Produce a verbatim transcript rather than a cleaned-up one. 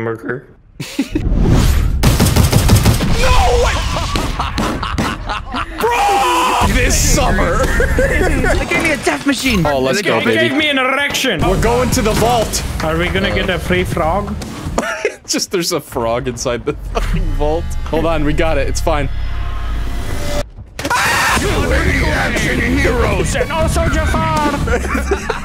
hamburger. No! Bro! This summer. They gave me a death machine. Oh, let's they go, baby. They gave me an erection. We're going to the vault. Are we gonna uh, get a free frog? Just there's a frog inside the fucking vault. Hold on, we got it. It's fine. Ah! Action heroes and also Jafar.